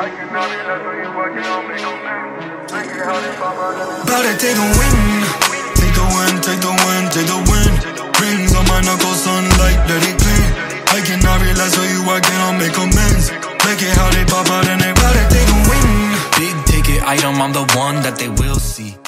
About to take a win, take the win, take the win, take the win. Rings on my knuckles, sunlight, let it clean. I cannot realize for you, I cannot make amends. Make it how they pop out and they about to take a win. Big ticket item, I'm the one that they will see.